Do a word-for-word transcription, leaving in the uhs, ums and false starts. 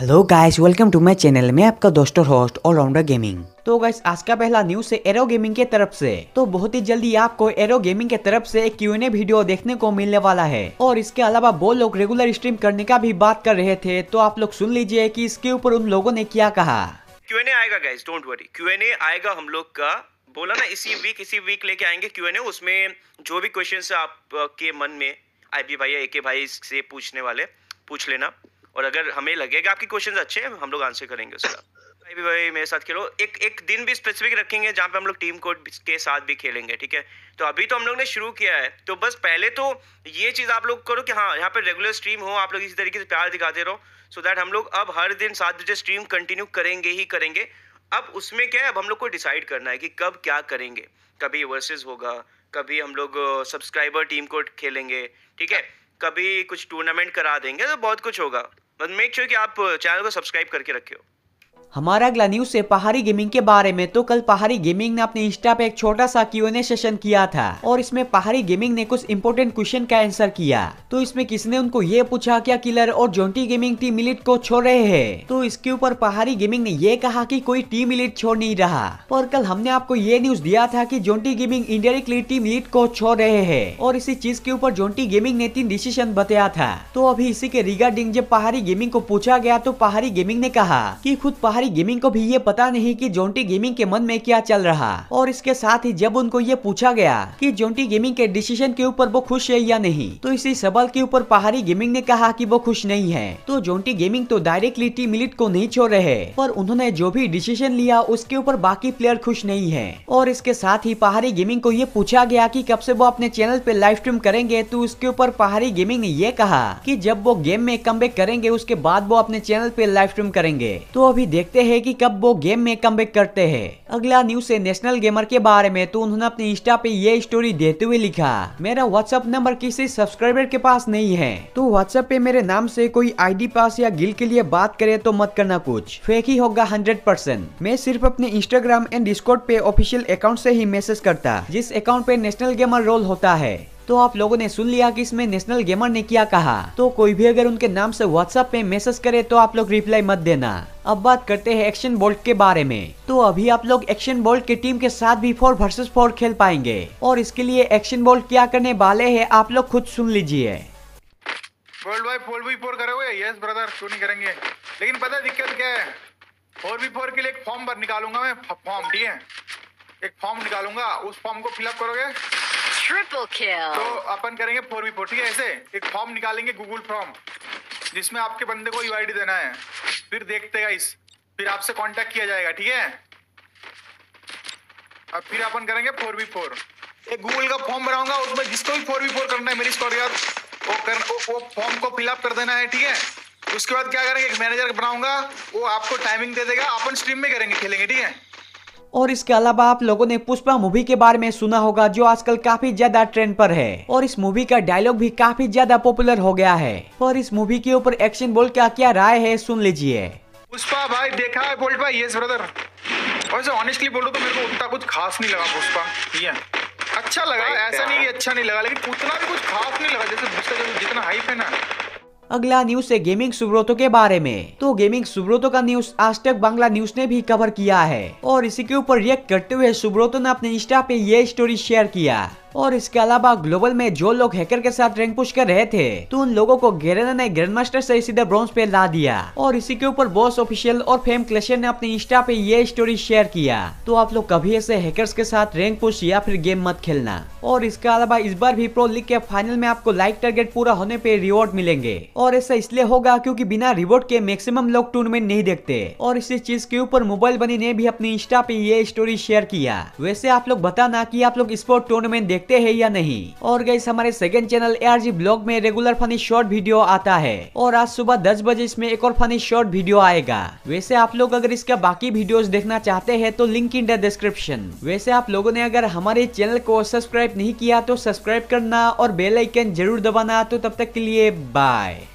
Hello guys, welcome to my channel. मैं आपका दोस्त और होस्ट ऑलराउंडर गेमिंग। तो गाइस, आज का पहला न्यूज है एरो गेमिंग के तरफ से। तो बहुत ही जल्दी आपको एरो गेमिंग के तरफ से एक क्यू एंड ए वीडियो देखने को मिलने वाला है। और इसके अलावा वो लोग रेगुलर स्ट्रीम करने का भी बात कर रहे थे, तो आप लोग सुन लीजिए कि इसके ऊपर उन लोगों ने क्या कहा। क्यू एंड ए आएगा guys, don't worry, Q and A आएगा। हम लोग का बोला ना इसी वीक इसी वीक लेके आएंगे क्यू एंड ए। उसमें जो भी क्वेश्चन आपके मन में आई भाई या एके भाई से पूछने वाले पूछ लेना, और अगर हमें लगेगा आपके क्वेश्चंस अच्छे हैं हम लोग आंसर करेंगे उसका। भाई भी भाई मेरे साथ खेलो। एक एक दिन भी स्पेसिफिक रखेंगे जहाँ पे हम लोग टीम कोड के साथ भी खेलेंगे, ठीक है। तो अभी तो हम लोग ने शुरू किया है, तो बस पहले तो ये चीज़ आप लोग करो कि हाँ यहाँ पे रेगुलर स्ट्रीम हो, आप लोग इसी तरीके से प्यार दिखाते रहो, सो दैट हम लोग अब हर दिन सात बजे स्ट्रीम कंटिन्यू करेंगे ही करेंगे। अब उसमें क्या है, अब हम लोग को डिसाइड करना है कि कब क्या करेंगे। कभी वर्सेज होगा, कभी हम लोग सब्सक्राइबर टीम कोड खेलेंगे, ठीक है, कभी कुछ टूर्नामेंट करा देंगे, तो बहुत कुछ होगा। बस मेक श्योर कि आप चैनल को सब्सक्राइब करके रखे हो। हमारा अगला न्यूज है पहाड़ी गेमिंग के बारे में। तो कल पहाड़ी गेमिंग ने अपने इंस्टा पे एक छोटा सा क्यू एंड ए सेशन किया था, और इसमें पहाड़ी गेमिंग ने कुछ इंपोर्टेंट क्वेश्चन का आंसर किया। तो इसमें किसने उनको ये पूछा क्या किलर और जोंटी गेमिंग टीम इलीट को छोड़ रहे हैं। तो इसके ऊपर पहाड़ी गेमिंग ने ये कहा कि कोई टीम इलीट छोड़ नहीं रहा। और कल हमने आपको ये न्यूज दिया था कि Jonty gaming indirectly team elite को छोड़ रहे हैं, और इसी चीज के ऊपर जोंटी गेमिंग ने तीन डिसीजन बताया था। तो अभी इसी के रिगार्डिंग जब पहाड़ी गेमिंग को पूछा गया तो पहाड़ी गेमिंग ने कहा कि खुद पहाड़ी गेमिंग को भी ये पता नहीं कि जोंटी गेमिंग के मन में क्या चल रहा। और इसके साथ ही जब उनको ये पूछा गया कि जोंटी गेमिंग के डिसीजन के ऊपर वो खुश है या नहीं, तो इसी सवाल के ऊपर पहाड़ी गेमिंग ने कहा कि वो खुश नहीं है। तो जोंटी गेमिंग तो डायरेक्टली टीम इलीट को नहीं छोड़ रहे, पर उन्होंने जो भी डिसीजन लिया उसके ऊपर बाकी प्लेयर खुश नहीं है। और इसके साथ ही पहाड़ी गेमिंग को ये पूछा गया कि कब से वो अपने चैनल पे लाइव स्ट्रीम करेंगे। तो उसके ऊपर पहाड़ी गेमिंग ने ये कहा कि जब वो गेम में कमबैक करेंगे उसके बाद वो अपने चैनल पे लाइव स्ट्रीम करेंगे। तो अभी देखते हैं कि कब वो गेम में कमबैक करते हैं। अगला न्यूज है नेशनल गेमर के बारे में। तो उन्होंने अपने इंस्टा पे ये स्टोरी देते हुए लिखा, मेरा व्हाट्सएप नंबर किसी सब्सक्राइबर के पास नहीं है, तो व्हाट्सएप पे मेरे नाम से कोई आईडी पास या गिल के लिए बात करे तो मत करना, कुछ फेक ही होगा हंड्रेड परसेंट। मैं सिर्फ अपने इंस्टाग्राम एंड डिस्कॉर्ड पे ऑफिशियल अकाउंट से ही मैसेज करता, जिस अकाउंट पे नेशनल गेमर रोल होता है। तो आप लोगों ने सुन लिया कि इसमें नेशनल गेमर ने क्या कहा। तो कोई भी अगर उनके नाम से व्हाट्सएप पे मैसेज करे तो आप लोग रिप्लाई मत देना। अब बात करते हैं एक्शन बोल्ट के बारे में। तो अभी आप लोग एक्शन बोल्ट की टीम के साथ भी फोर वर्सेस फोर खेल पाएंगे, और इसके लिए एक्शन बोल्ट क्या करने वाले हैं आप लोग खुद सुन लीजिए। फोर बाय फोर भी फोर करोगे? यस ब्रदर, क्यों नहीं करेंगे। लेकिन पता है दिक्कत क्या है, फोर बाय फोर के लिए एक फॉर्म निकालूंगा मैं, फॉर्म, ठीक है, एक फॉर्म निकालूंगा, उस फॉर्म को फिलअप करोगे ट्रिपल किल, तो अपन करेंगे फोर बी फोर, ठीक है। ऐसे एक फॉर्म निकालेंगे गूगल फॉर्म, जिसमें आपके बंदे को यूआईडी देना है, फिर देखते गाइस, फिर आपसे कांटेक्ट किया जाएगा, ठीक है। अब फिर अपन करेंगे फोर बी फोर, एक गूगल का फॉर्म बनाऊंगा, उसमें जिसको भी फोर बी फोर करना है मेरी स्क्वाड यार, वो कर वो फॉर्म को फिलअप कर देना है, ठीक है। उसके बाद क्या करेंगे, एक मैनेजर बनाऊंगा, वो आपको टाइमिंग दे देगा, अपन स्ट्रीम में करेंगे, खेलेंगे, ठीक है। और इसके अलावा आप लोगों ने पुष्पा मूवी के बारे में सुना होगा, जो आजकल काफी ज्यादा ट्रेंड पर है, और इस मूवी का डायलॉग भी काफी ज्यादा पॉपुलर हो गया है। और इस मूवी के ऊपर एक्शन बोल्ट का क्या राय है सुन लीजिए। पुष्पा भाई देखा है बोल्ट भाई? Yes brother. वैसे ऑनेस्टली बोलो तो मेरे को उतना कुछ खास नहीं लगा पुष्पा, अच्छा लगा, ऐसा नहीं अच्छा नहीं लगा, लेकिन उतना भी कुछ खास नहीं लगा जैसे जितना हाइप है ना। अगला न्यूज है गेमिंग सुब्रोतो के बारे में। तो गेमिंग सुब्रोतो का न्यूज आज तक बांग्ला न्यूज ने भी कवर किया है, और इसी के ऊपर रिएक्ट करते हुए सुब्रोतो ने अपने इंस्टा पे ये स्टोरी शेयर किया। और इसके अलावा ग्लोबल में जो लोग हैकर के साथ रैंक पुश कर रहे थे, तो उन लोगों को गेरेना ने ग्रैंड मास्टर से सीधा ब्रॉन्ज पे ला दिया। और इसी के ऊपर बॉस ऑफिशियल और फेम क्लेशर ने अपने इंस्टा पे ये स्टोरी शेयर किया। तो आप लोग कभी ऐसे हैकर्स के साथ रैंक पुश या फिर गेम मत खेलना। और इसके अलावा इस बार भी प्रो लीग के फाइनल में आपको लाइक टारगेट पूरा होने पे रिवॉर्ड मिलेंगे, और ऐसा इसलिए होगा क्योंकि बिना रिवॉर्ड के मैक्सिमम लोग टूर्नामेंट नहीं देखते। और इसी चीज के ऊपर मोबाइल बनी ने भी अपने इंस्टा पे ये स्टोरी शेयर किया। वैसे आप लोग बताना कि आप लोग स्पोर्ट टूर्नामेंट देखते हैं या नहीं। और गाइस, हमारे second channel A R G blog में रेगुलर फनी शॉर्ट वीडियो आता है, और आज सुबह दस बजे इसमें एक और फनी शॉर्ट वीडियो आएगा। वैसे आप लोग अगर इसका बाकी वीडियोस देखना चाहते हैं तो लिंक इन द डिस्क्रिप्शन। वैसे आप लोगों ने अगर हमारे चैनल को सब्सक्राइब नहीं किया तो सब्सक्राइब करना और बेल आइकन जरूर दबाना। तो तब तक के लिए बाय।